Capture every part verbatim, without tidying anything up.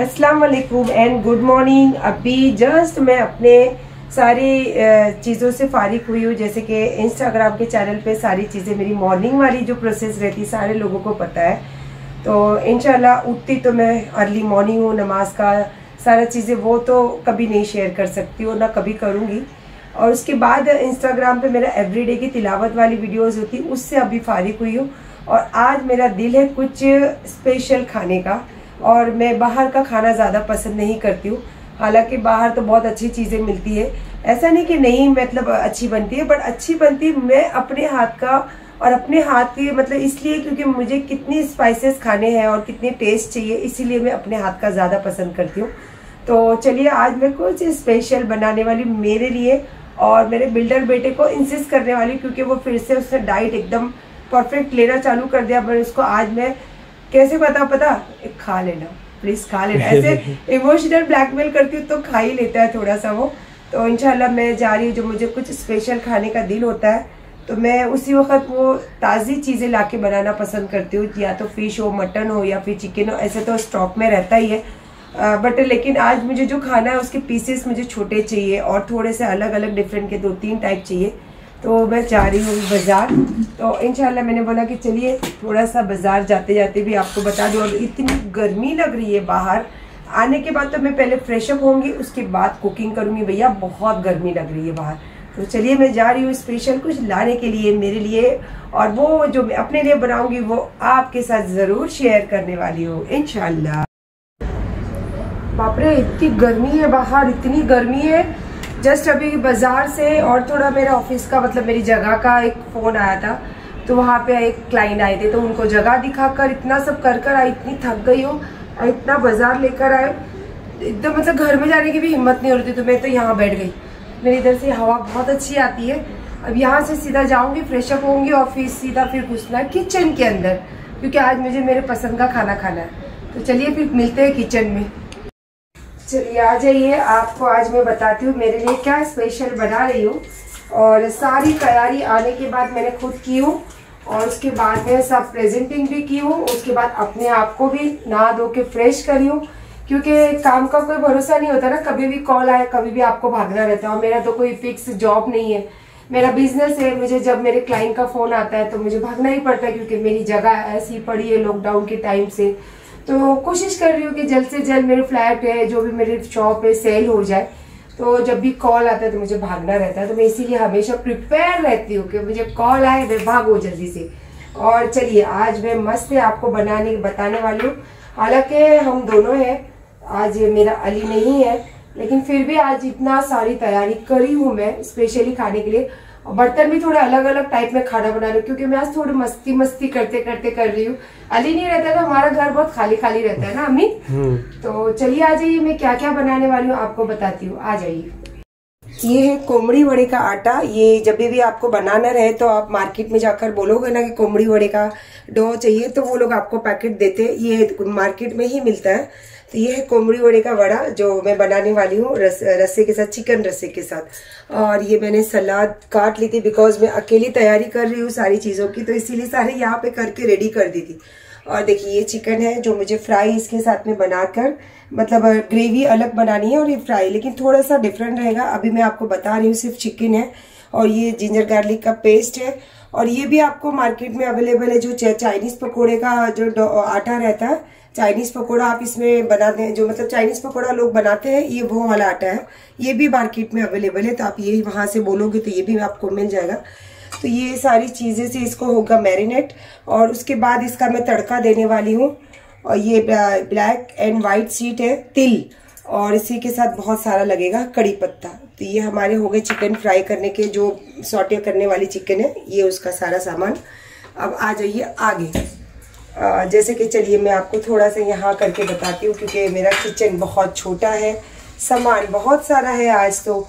अस्सलाम वालेकुम and good morning. अभी जस्ट मैं अपने सारी चीज़ों से फारिग हुई हूँ, जैसे कि इंस्टाग्राम के चैनल पे सारी चीज़ें मेरी मॉर्निंग वाली जो प्रोसेस रहती सारे लोगों को पता है। तो इंशाल्लाह उठती तो मैं अर्ली मॉर्निंग हूँ, नमाज का सारा चीज़ें वो तो कभी नहीं शेयर कर सकती हूँ, ना कभी करूँगी। और उसके बाद इंस्टाग्राम पे मेरा एवरीडे की तिलावत वाली वीडियोस होती, उससे अभी फारिग हुई हूँ। और आज मेरा दिल है कुछ स्पेशल खाने का, और मैं बाहर का खाना ज़्यादा पसंद नहीं करती हूँ। हालांकि बाहर तो बहुत अच्छी चीज़ें मिलती है, ऐसा नहीं कि नहीं, मतलब अच्छी बनती है, बट अच्छी बनती है मैं अपने हाथ का, और अपने हाथ की मतलब इसलिए क्योंकि मुझे कितनी स्पाइसेस खाने हैं और कितने टेस्ट चाहिए, इसीलिए मैं अपने हाथ का ज़्यादा पसंद करती हूँ। तो चलिए आज मैं कुछ स्पेशल बनाने वाली मेरे लिए और मेरे बिल्डर बेटे को इंसिस्ट करने वाली, क्योंकि वो फिर से उसने डाइट एकदम परफेक्ट लेना चालू कर दिया। पर उसको आज मैं कैसे बता पता खा लेना, प्लीज़ खा लेना, ऐसे इमोशनल ब्लैकमेल करती हूँ तो खा ही लेता है थोड़ा सा वो। तो इंशाल्लाह मैं जा रही हूँ, जो मुझे कुछ स्पेशल खाने का दिल होता है तो मैं उसी वक्त वो ताज़ी चीज़ें ला के बनाना पसंद करती हूँ, या तो फ़िश हो, मटन हो, या फिर चिकन हो, ऐसे तो स्टॉक में रहता ही है। बट लेकिन आज मुझे जो खाना है उसके पीसेस मुझे छोटे चाहिए और थोड़े से अलग अलग डिफरेंट के दो तीन टाइप चाहिए। तो मैं जा रही हूँ बाज़ार, तो इंशाल्लाह मैंने बोला कि चलिए थोड़ा सा बाज़ार जाते जाते भी आपको बता दूँ। और इतनी गर्मी लग रही है बाहर, आने के बाद तो मैं पहले फ्रेशअप होंगी, उसके बाद कुकिंग करूँगी। भैया बहुत गर्मी लग रही है बाहर, तो चलिए मैं जा रही हूँ स्पेशल कुछ लाने के लिए मेरे लिए, और वो जो मैं अपने लिए बनाऊँगी वो आपके साथ ज़रूर शेयर करने वाली हूँ इंशाल्लाह। बाप रे इतनी गर्मी है बाहर, इतनी गर्मी है। जस्ट अभी बाज़ार से और थोड़ा मेरा ऑफिस का मतलब मेरी जगह का एक फ़ोन आया था, तो वहाँ पे एक क्लाइंट आए थे, तो उनको जगह दिखाकर इतना सब कर कर आई, इतनी थक गई हूँ, इतना बाज़ार लेकर आए एकदम, मतलब घर में जाने की भी हिम्मत नहीं हो रही थी। तो मैं तो यहाँ बैठ गई, मेरे इधर से हवा बहुत अच्छी आती है। अब यहाँ से सीधा जाऊँगी, फ्रेशअप होंगी, ऑफिस सीधा फिर घुसना है किचन के अंदर, क्योंकि आज मुझे मेरे पसंद का खाना खाना है। तो चलिए फिर मिलते हैं किचन में। चलिए आ जाइए, आपको आज मैं बताती हूँ मेरे लिए क्या स्पेशल बना रही हूँ। और सारी तैयारी आने के बाद मैंने खुद की हूँ, और उसके बाद मैं सब प्रेजेंटिंग भी की हूँ, उसके बाद अपने आप को भी नहा धो के फ्रेश करी हूँ, क्योंकि काम का कोई भरोसा नहीं होता ना, कभी भी कॉल आए, कभी भी आपको भागना रहता है। और मेरा तो कोई फिक्स जॉब नहीं है, मेरा बिजनेस है, मुझे जब मेरे क्लाइंट का फ़ोन आता है तो मुझे भागना ही पड़ता है, क्योंकि मेरी जगह ऐसी पड़ी है लॉकडाउन के टाइम से। तो कोशिश कर रही हूँ कि जल्द से जल्द मेरे फ्लैट है, जो भी मेरे शॉप है, सेल हो जाए। तो जब भी कॉल आता है तो मुझे भागना रहता है, तो मैं इसीलिए हमेशा प्रिपेयर रहती हूँ कि मुझे कॉल आए मैं भागो जल्दी से। और चलिए आज मैं मस्त है आपको बनाने बताने वाली हूँ। हालांकि हम दोनों हैं, आज मेरा अली नहीं है, लेकिन फिर भी आज इतना सारी तैयारी करी हूँ मैं स्पेशली खाने के लिए। और बर्तन भी थोड़ा अलग अलग टाइप में खाना बना रही हूँ, क्योंकि मैं आज थोड़ी मस्ती मस्ती करते करते कर रही हूँ। अली नहीं रहता तो हमारा घर बहुत खाली खाली रहता है ना अम्मी। तो चलिए आ जाइए, मैं क्या क्या बनाने वाली हूँ आपको बताती हूँ, आ जाइए। ये है कोंबड़ी वड़े का आटा। ये जब भी आपको बनाना रहे तो आप मार्केट में जाकर बोलोगे ना कि कोंबड़ी वड़े का डो चाहिए, तो वो लोग आपको पैकेट देते, ये मार्केट में ही मिलता है। तो ये है कोंबड़ी वड़े का वड़ा जो मैं बनाने वाली हूँ, रस, रस्से के साथ, चिकन रस्से के साथ। और ये मैंने सलाद काट ली थी, बिकॉज मैं अकेली तैयारी कर रही हूँ सारी चीज़ों की, तो इसीलिए सारे यहाँ पे करके रेडी कर दी थी। और देखिए ये चिकन है जो मुझे फ्राई इसके साथ में बनाकर, मतलब ग्रेवी अलग बनानी है और ये फ्राई, लेकिन थोड़ा सा डिफरेंट रहेगा। अभी मैं आपको बता रही हूँ सिर्फ चिकन है। और ये जिंजर गार्लिक का पेस्ट है, और ये भी आपको मार्केट में अवेलेबल है, जो चाइनीज़ पकौड़े का जो आटा रहता है, चाइनीज़ पकोड़ा आप इसमें बनाते हैं, जो मतलब चाइनीज़ पकोड़ा लोग बनाते हैं, ये वो वाला आटा है, ये भी मार्केट में अवेलेबल है। तो आप ये वहाँ से बोलोगे तो ये भी आपको मिल जाएगा। तो ये सारी चीज़ें से इसको होगा मैरिनेट, और उसके बाद इसका मैं तड़का देने वाली हूँ। और ये ब्लैक एंड वाइट सीट है, तिल, और इसी के साथ बहुत सारा लगेगा कड़ी पत्ता। तो ये हमारे हो गए चिकन फ्राई करने के, जो सॉटे करने वाली चिकन है, ये उसका सारा सामान। अब आ जाइए आगे, आ, जैसे कि चलिए मैं आपको थोड़ा सा यहाँ करके बताती हूँ, क्योंकि मेरा किचन बहुत छोटा है, सामान बहुत सारा है आज। तो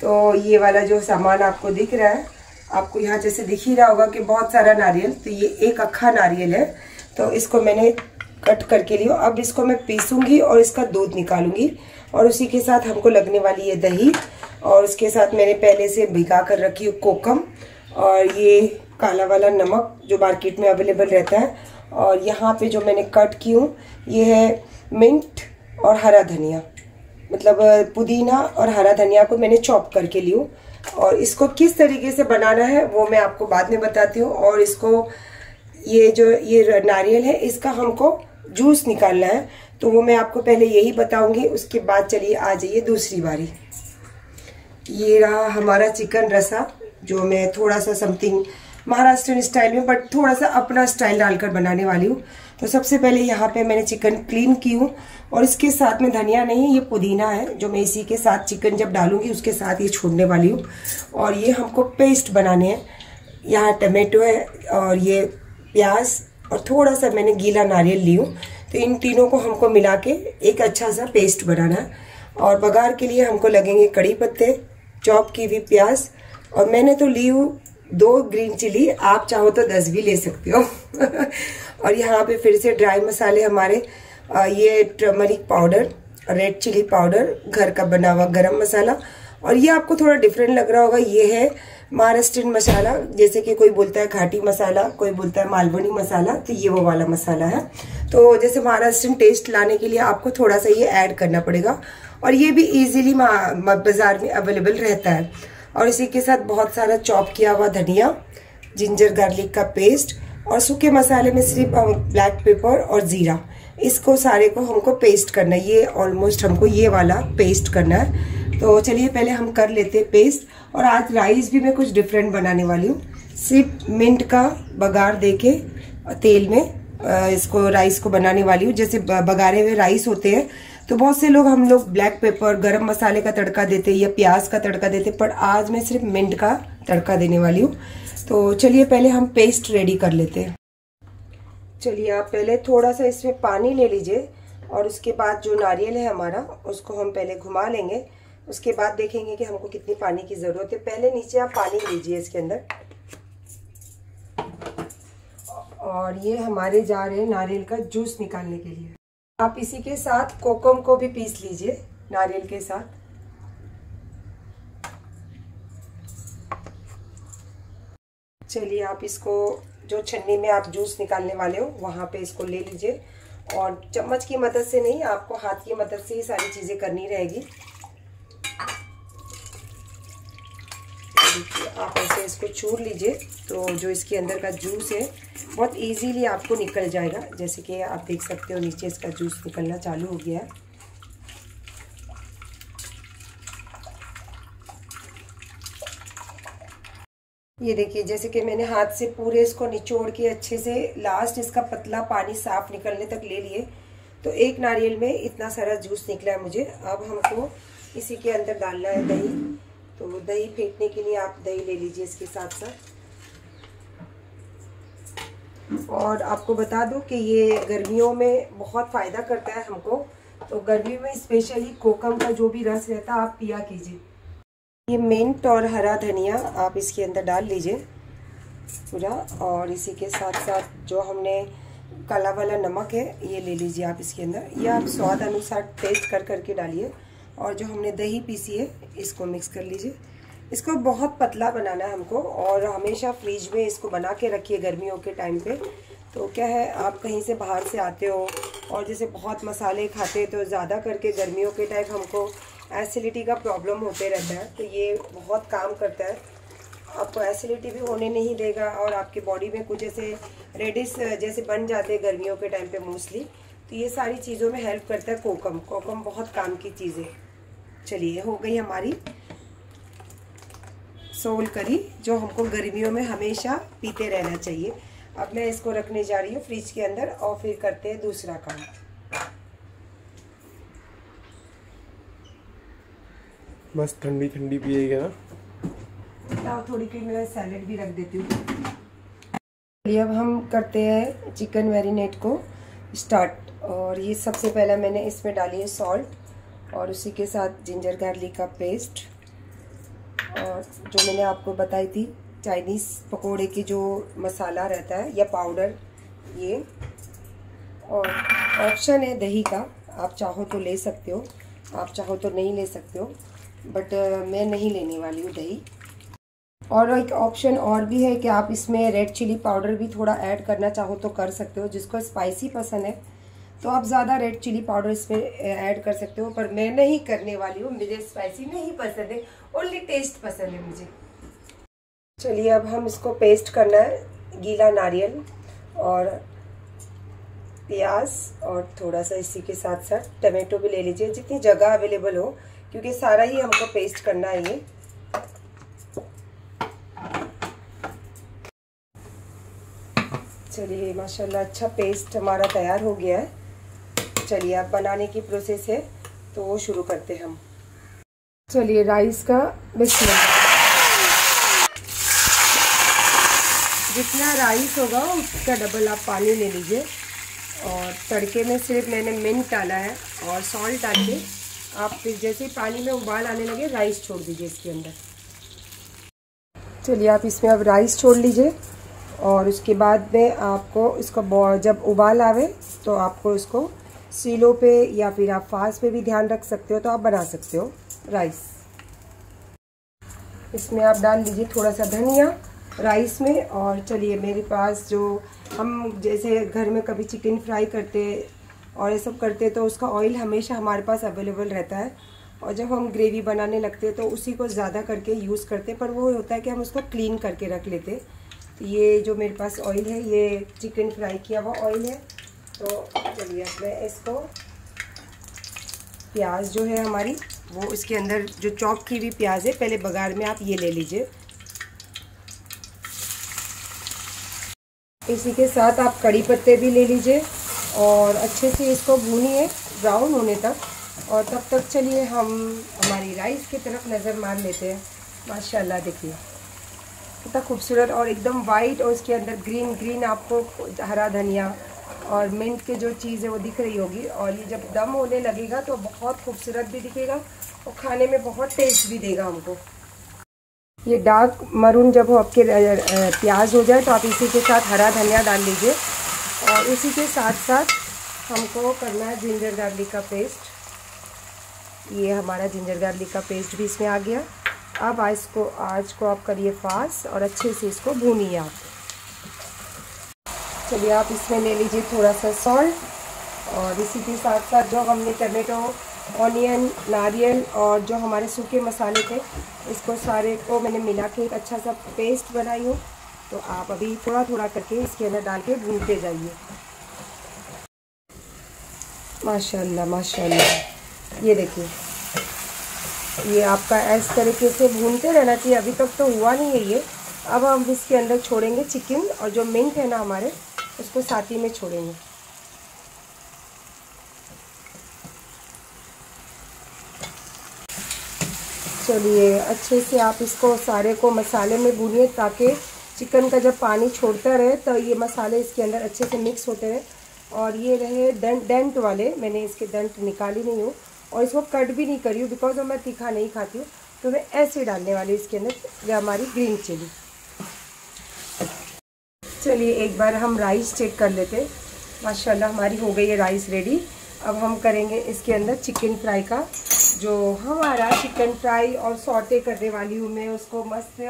तो ये वाला जो सामान आपको दिख रहा है, आपको यहाँ जैसे दिख ही रहा होगा कि बहुत सारा नारियल, तो ये एक अक्खा नारियल है, तो इसको मैंने कट करके लिया। अब इसको मैं पीसूँगी और इसका दूध निकालूंगी, और उसी के साथ हमको लगने वाली है दही, और उसके साथ मैंने पहले से भिगा कर रखी हूँ कोकम, और ये काला वाला नमक जो मार्केट में अवेलेबल रहता है। और यहाँ पे जो मैंने कट की हूँ ये है मिंट और हरा धनिया, मतलब पुदीना और हरा धनिया को मैंने चॉप करके लिया। और इसको किस तरीके से बनाना है वो मैं आपको बाद में बताती हूँ। और इसको ये जो ये नारियल है इसका हमको जूस निकालना है, तो वो मैं आपको पहले यही बताऊँगी। उसके बाद चलिए आ जाइए दूसरी बारी। ये रहा हमारा चिकन रसा, जो मैं थोड़ा सा समथिंग महाराष्ट्रियन स्टाइल में बट थोड़ा सा अपना स्टाइल डालकर बनाने वाली हूँ। तो सबसे पहले यहाँ पे मैंने चिकन क्लीन की हूँ और इसके साथ में धनिया नहीं, ये पुदीना है जो मैं इसी के साथ चिकन जब डालूंगी उसके साथ ये छोड़ने वाली हूँ। और ये हमको पेस्ट बनाने हैं। यहाँ टमेटो है और ये प्याज और थोड़ा सा मैंने गीला नारियल ली हूँ। तो इन तीनों को हमको मिला के एक अच्छा सा पेस्ट बनाना है। और बघार के लिए हमको लगेंगे कड़ी पत्ते, चॉप की हुई प्याज, और मैंने तो ली हूँ दो ग्रीन चिली, आप चाहो तो दस भी ले सकते हो। और यहाँ पे फिर से ड्राई मसाले हमारे, ये turmeric powder, red chilli powder, घर का बना हुआ गरम मसाला। और ये आपको थोड़ा डिफरेंट लग रहा होगा, ये है महाराष्ट्रियन मसाला, जैसे कि कोई बोलता है घाटी मसाला, कोई बोलता है मालवणी मसाला, तो ये वो वाला मसाला है। तो जैसे महाराष्ट्रियन टेस्ट लाने के लिए आपको थोड़ा सा ये ऐड करना पड़ेगा। और ये भी ईजिली बाजार में अवेलेबल रहता है। और इसी के साथ बहुत सारा चॉप किया हुआ धनिया, जिंजर गार्लिक का पेस्ट, और सूखे मसाले में सिर्फ ब्लैक पेपर और ज़ीरा, इसको सारे को हमको पेस्ट करना है। ये ऑलमोस्ट हमको ये वाला पेस्ट करना है। तो चलिए पहले हम कर लेते हैं पेस्ट। और आज राइस भी मैं कुछ डिफरेंट बनाने वाली हूँ, सिर्फ मिंट का बघार दे के तेल में इसको राइस को बनाने वाली हूँ। जैसे बघारे हुए राइस होते हैं तो बहुत से लोग, हम लोग ब्लैक पेपर, गरम मसाले का तड़का देते हैं या प्याज का तड़का देते हैं, पर आज मैं सिर्फ मिंट का तड़का देने वाली हूँ। तो चलिए पहले हम पेस्ट रेडी कर लेते हैं। चलिए आप पहले थोड़ा सा इसमें पानी ले लीजिए और उसके बाद जो नारियल है हमारा उसको हम पहले घुमा लेंगे। उसके बाद देखेंगे कि हमको कितनी पानी की ज़रूरत है। पहले नीचे आप पानी लीजिए इसके अंदर। और ये हमारे जा रहे हैं नारियल का जूस निकालने के लिए। आप इसी के साथ कोकम को भी पीस लीजिए नारियल के साथ। चलिए आप इसको जो छन्नी में आप जूस निकालने वाले हो वहाँ पे इसको ले लीजिए। और चम्मच की मदद से नहीं, आपको हाथ की मदद से ही सारी चीज़ें करनी रहेगी। आप ऐसे इसको चूर लीजिए, तो जो इसके अंदर का जूस है बहुत इजीली आपको निकल जाएगा। जैसे कि आप देख सकते हो नीचे इसका जूस निकलना चालू हो गया है। ये देखिए, जैसे कि मैंने हाथ से पूरे इसको निचोड़ के अच्छे से लास्ट इसका पतला पानी साफ निकलने तक ले लिए। तो एक नारियल में इतना सारा जूस निकला है मुझे। अब हमको इसी के अंदर डालना है दही। तो दही फेंटने के लिए आप दही ले लीजिए इसके साथ साथ। और आपको बता दूं कि ये गर्मियों में बहुत फ़ायदा करता है हमको। तो गर्मी में स्पेशली कोकम का जो भी रस रहता है आप पिया कीजिए। ये मिंट और हरा धनिया आप इसके अंदर डाल लीजिए पूरा। और इसी के साथ साथ जो हमने काला वाला नमक है ये ले लीजिए आप इसके अंदर। ये आप स्वाद अनुसार टेस्ट कर करके डालिए। और जो हमने दही पीसी है इसको मिक्स कर लीजिए। इसको बहुत पतला बनाना है हमको। और हमेशा फ्रिज में इसको बना के रखिए गर्मियों के टाइम पे। तो क्या है, आप कहीं से बाहर से आते हो और जैसे बहुत मसाले खाते हैं, तो ज़्यादा करके गर्मियों के टाइम हमको एसिडिटी का प्रॉब्लम होते रहता है। तो ये बहुत काम करता है, आपको एसिडिटी भी होने नहीं देगा। और आपके बॉडी में कुछ ऐसे रेडिश जैसे बन जाते हैं गर्मियों के टाइम पे मोस्टली, तो ये सारी चीज़ों में हेल्प करता है कोकम। कोकम बहुत काम की चीज़ है। चलिए हो गई हमारी सोल करी, जो हमको गर्मियों में हमेशा पीते रहना चाहिए। अब मैं इसको रखने जा रही हूँ फ्रिज के अंदर और फिर करते हैं दूसरा काम। बस ठंडी ठंडी पिएगा ना। थोड़ी क्रीम में सैलेड भी रख देती हूँ। चलिए अब हम करते हैं चिकन मैरिनेट को स्टार्ट। और ये सबसे पहला मैंने इसमें डाली है सॉल्ट और उसी के साथ जिंजर गार्लिक का पेस्ट। और जो मैंने आपको बताई थी चाइनीज़ पकोड़े की जो मसाला रहता है या पाउडर, ये और ऑप्शन है दही का, आप चाहो तो ले सकते हो, आप चाहो तो नहीं ले सकते हो, बट uh, मैं नहीं लेने वाली हूँ दही। और एक ऑप्शन और भी है कि आप इसमें रेड चिली पाउडर भी थोड़ा ऐड करना चाहो तो कर सकते हो। जिसको स्पाइसी पसंद है तो आप ज़्यादा रेड चिली पाउडर इस पर ऐड कर सकते हो, पर मैं नहीं करने वाली हूँ। मुझे स्पाइसी नहीं पसंद है, ओनली टेस्ट पसंद है मुझे। चलिए अब हम इसको पेस्ट करना है। गीला नारियल और प्याज और थोड़ा सा इसी के साथ साथ टमाटो भी ले लीजिए, जितनी जगह अवेलेबल हो, क्योंकि सारा ही हमको पेस्ट करना है ये। चलिए माशाल्लाह अच्छा पेस्ट हमारा तैयार हो गया है। चलिए अब बनाने की प्रोसेस है तो वो शुरू करते हैं हम। चलिए राइस का बिस्मिल्लाह, जितना राइस होगा उसका डबल आप पानी ले लीजिए। और तड़के में सिर्फ मैंने मिंट डाला है और सॉल्ट डाल के आप फिर जैसे ही पानी में उबाल आने लगे राइस छोड़ दीजिए इसके अंदर। चलिए आप इसमें अब राइस छोड़ लीजिए और उसके बाद में आपको इसको जब उबाल आवे तो आपको इसको सीलों पे या फिर आप फास्ट पे भी ध्यान रख सकते हो, तो आप बना सकते हो राइस। इसमें आप डाल दीजिए थोड़ा सा धनिया राइस में। और चलिए मेरे पास जो हम जैसे घर में कभी चिकन फ्राई करते और ये सब करते तो उसका ऑयल हमेशा हमारे पास अवेलेबल रहता है, और जब हम ग्रेवी बनाने लगते तो उसी को ज़्यादा करके यूज़ करते, पर वो होता है कि हम उसको क्लीन करके रख लेते। तो ये जो मेरे पास ऑयल है ये चिकन फ्राई किया हुआ ऑयल है। तो चलिए अब मैं इसको प्याज जो है हमारी वो इसके अंदर जो चॉप की हुई प्याज है, पहले बघार में आप ये ले लीजिए। इसी के साथ आप कड़ी पत्ते भी ले लीजिए और अच्छे से इसको भूनिए ब्राउन होने तक। और तब तक चलिए हम हमारी राइस की तरफ नज़र मार लेते हैं। माशाल्लाह देखिए कितना खूबसूरत और एकदम वाइट, और इसके अंदर ग्रीन ग्रीन आपको हरा धनिया और मिंट के जो चीज़ है वो दिख रही होगी। और ये जब दम होने लगेगा तो बहुत खूबसूरत भी दिखेगा और खाने में बहुत टेस्ट भी देगा हमको। ये डार्क मरून जब हो आपके प्याज हो जाए तो आप इसी के साथ हरा धनिया डाल लीजिए। और इसी के साथ साथ हमको करना है जिंजर गार्लिक का पेस्ट। ये हमारा जिंजर गार्लिक का पेस्ट भी इसमें आ गया। अब आइस को आँच को आप करिए फास्ट और अच्छे से इसको भूनिए आप। चलिए आप इसमें ले लीजिए थोड़ा सा सॉल्ट और इसी के साथ साथ जो हमने टमेटो, ऑनियन, नारियल और जो हमारे सूखे मसाले थे इसको सारे को मैंने मिला के एक अच्छा सा पेस्ट बनाई हूँ। तो आप अभी थोड़ा थोड़ा करके इसके अंदर डाल के भूनते जाइए। माशाल्लाह माशाल्लाह ये देखिए ये आपका इस तरीके से भूनते रहना चाहिए। अभी तक तो हुआ नहीं है ये। अब हम इसके अंदर छोड़ेंगे चिकन और जो मिंट है ना हमारे उसको साथ ही में छोड़ेंगे। चलिए अच्छे से आप इसको सारे को मसाले में भूनिए ताकि चिकन का जब पानी छोड़ता रहे तो ये मसाले इसके अंदर अच्छे से मिक्स होते रहे। और ये रहे डंट डंट वाले, मैंने इसके डंट निकाली नहीं हूँ और इसको कट भी नहीं करी हूँ बिकॉज मैं तीखा नहीं खाती हूँ। तो मैं ऐसे डालने वाली इसके अंदर हमारी ग्रीन चिली। चलिए एक बार हम राइस चेक कर लेते। माशाल्लाह हमारी हो गई है राइस रेडी। अब हम करेंगे इसके अंदर चिकन फ्राई का, जो हमारा चिकन फ्राई और सौटे करने वाली हूँ मैं उसको मस्त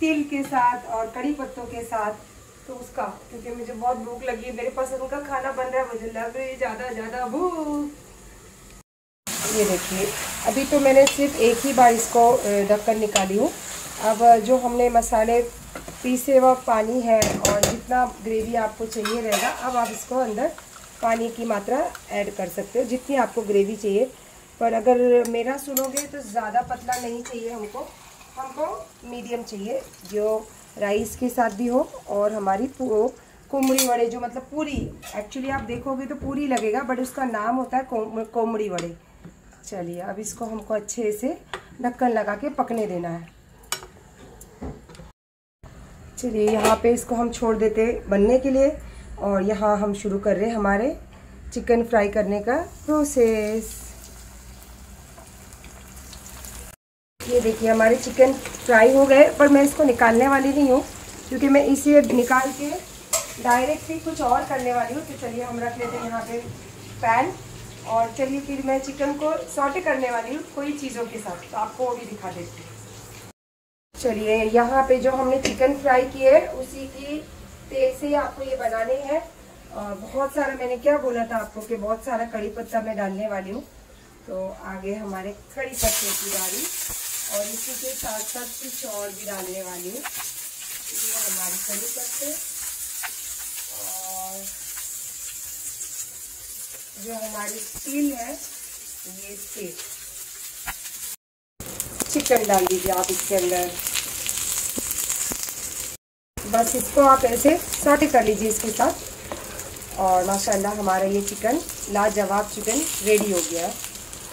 तिल के साथ और कड़ी पत्तों के साथ। तो उसका क्योंकि मुझे बहुत भूख लगी, मेरे पसंद का खाना बन रहा है, मुझे लग रही है ज़्यादा ज़्यादा भूख। ये देखिए अभी तो मैंने सिर्फ एक ही बार इसको ढक्कन निकाली हूँ। अब जो हमने मसाले पीसे हुआ पानी है और जितना ग्रेवी आपको चाहिए रहेगा, अब आप इसको अंदर पानी की मात्रा ऐड कर सकते हो जितनी आपको ग्रेवी चाहिए। पर अगर मेरा सुनोगे तो ज़्यादा पतला नहीं चाहिए हमको, हमको मीडियम चाहिए जो राइस के साथ भी हो। और हमारी कोंबड़ी वड़े जो मतलब पूरी, एक्चुअली आप देखोगे तो पूरी लगेगा बट उसका नाम होता है कोंबड़ी वड़े। चलिए अब इसको हमको अच्छे से ढक्कन लगा के पकने देना है। चलिए यहाँ पे इसको हम छोड़ देते बनने के लिए। और यहाँ हम शुरू कर रहे हैं हमारे चिकन फ्राई करने का प्रोसेस। ये देखिए हमारे चिकन फ्राई हो गए, पर मैं इसको निकालने वाली नहीं हूँ क्योंकि मैं इसे निकाल के डायरेक्ट ही कुछ और करने वाली हूँ। तो चलिए हम रख लेते हैं यहाँ पे पैन और चलिए फिर मैं चिकन को सॉटे करने वाली हूँ कोई चीज़ों के साथ, तो आपको वो भी दिखा देती हूँ। चलिए यहाँ पे जो हमने चिकन फ्राई किए है उसी की तेल से आपको ये बनाने हैं। और बहुत सारा, मैंने क्या बोला था आपको कि बहुत सारा कड़ी पत्ता मैं डालने वाली हूँ। तो आगे हमारे कड़ी पत्ते की डाली और इसी के साथ साथ कुछ और भी डालने वाली हूँ। ये हमारे कड़ी पत्ते और जो हमारी तिल है ये तिल, चिकन डाल दीजिए आप इसके अंदर। बस इसको आप ऐसे साटे कर लीजिए इसके साथ। और माशाल्लाह हमारा ये चिकन, लाजवाब चिकन रेडी हो गया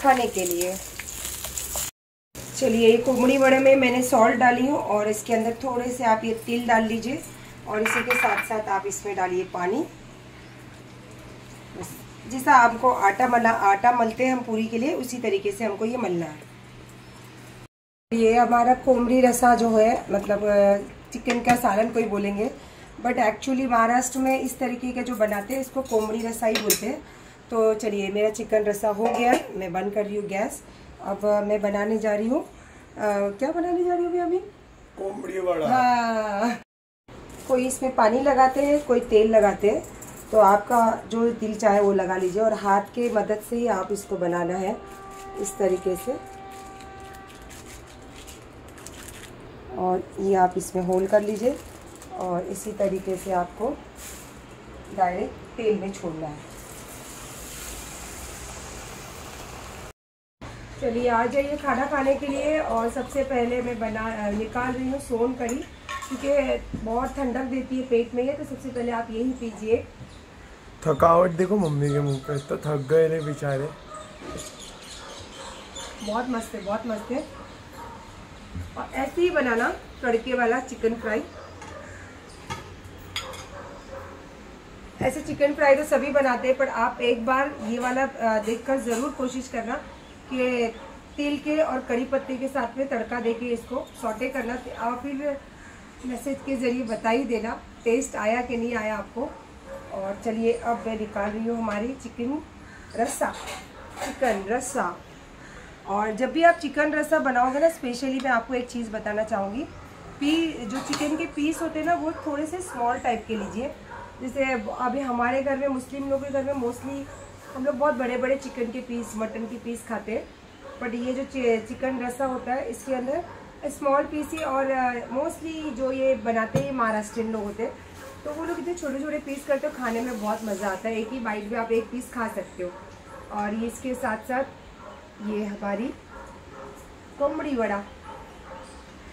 खाने के लिए। चलिए, ये कोंबड़ी वड़े में मैंने सॉल्ट डाली हूँ और इसके अंदर थोड़े से आप ये तिल डाल लीजिए और इसी के साथ साथ आप इसमें डालिए पानी। जैसा आपको आटा मला आटा मलते हैं हम पूरी के लिए, उसी तरीके से हमको ये मलना है। ये हमारा कोंबड़ी रसा जो है, मतलब चिकन का सालन कोई बोलेंगे, बट एक्चुअली महाराष्ट्र में इस तरीके के जो बनाते हैं इसको कोंबड़ी रसा ही बोलते हैं। तो चलिए, मेरा चिकन रसा हो गया, मैं बंद कर रही हूँ गैस। अब मैं बनाने जा रही हूँ, क्या बनाने जा रही हूँ अभी? कोंबड़ी वड़ा। हाँ, कोई इसमें पानी लगाते हैं, कोई तेल लगाते हैं, तो आपका जो दिल चाहे वो लगा लीजिए। और हाथ के मदद से ही आप इसको बनाना है इस तरीके से। और ये आप इसमें होल कर लीजिए और इसी तरीके से आपको डायरेक्ट तेल में छोड़ना है। चलिए, आ जाइए खाना खाने के लिए। और सबसे पहले मैं बना निकाल रही हूँ सोन कड़ी, क्योंकि बहुत ठंडक देती है पेट में ये। तो सबसे पहले आप यही पीजिए। थकावट देखो मम्मी के मुंह पे, तो थक गए रे बेचारे। बहुत मस्त है, बहुत मस्त है। और ऐसे ही बनाना तड़के वाला चिकन फ्राई। ऐसे चिकन फ्राई तो सभी बनाते हैं, पर आप एक बार ये वाला देखकर ज़रूर कोशिश करना कि तेल के और कड़ी पत्ते के साथ में तड़का देके इसको सौटे करना। और फिर मैसेज के ज़रिए बता ही देना टेस्ट आया कि नहीं आया आपको। और चलिए, अब मैं निकाल रही हूँ हमारी चिकन रस्सा। चिकन रस्सा, और जब भी आप चिकन रस्सा बनाओगे ना, स्पेशली मैं आपको एक चीज़ बताना चाहूँगी। पी जो चिकन के पीस होते हैं ना, वो थोड़े से स्मॉल टाइप के लीजिए। जैसे अभी हमारे घर में, मुस्लिम लोगों के घर में मोस्टली हम लोग बहुत बड़े बड़े चिकन के पीस, मटन के पीस खाते हैं। बट ये जो चिकन रस्सा होता है, इसके अंदर स्मॉल पीस ही, और मोस्टली जो ये बनाते हैं महाराष्ट्रियन लोग होते हैं, तो वो लोग इतने छोटे छोटे पीस करते हो, खाने में बहुत मज़ा आता है। एक ही बाइट में आप एक पीस खा सकते हो। और ये इसके साथ साथ ये हमारी कोंबड़ी वड़ा।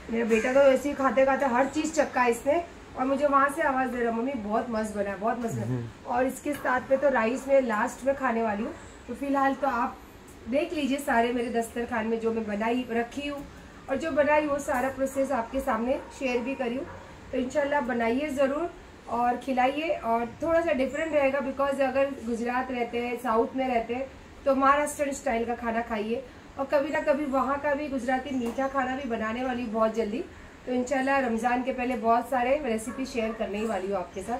मेरा बेटा तो ऐसे ही खाते खाते हर चीज़ चक्का इसने, और मुझे वहाँ से आवाज़ दे रहा, मम्मी बहुत मस्त बना है, बहुत मस्त बना। और इसके साथ में तो राइस में लास्ट में खाने वाली हूँ। तो फिलहाल तो आप देख लीजिए सारे मेरे दस्तरखान में जो मैं बनाई रखी हूँ, और जो बनाई वो सारा प्रोसेस आपके सामने शेयर भी करी हूँ। तो इंशाल्लाह बनाइए ज़रूर और खिलाइए। और थोड़ा सा डिफरेंट रहेगा, बिकॉज अगर गुजरात रहते हैं, साउथ में रहते हैं, तो महाराष्ट्र स्टाइल का खाना खाइए। और कभी ना कभी वहाँ का भी गुजराती मीठा खाना भी बनाने वाली बहुत जल्दी। तो इंशाल्लाह रमज़ान के पहले बहुत सारे रेसिपी शेयर करने ही वाली हूँ आपके साथ।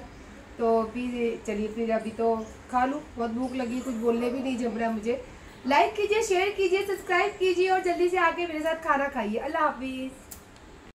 तो फिर चलिए, फिर अभी तो खा लूँ, बहुत भूख लगी, कुछ बोलने भी नहीं जम रहा मुझे। लाइक कीजिए, शेयर कीजिए, सब्सक्राइब कीजिए और जल्दी से आके मेरे साथ खाना खाइए। अल्लाह हाफिज़।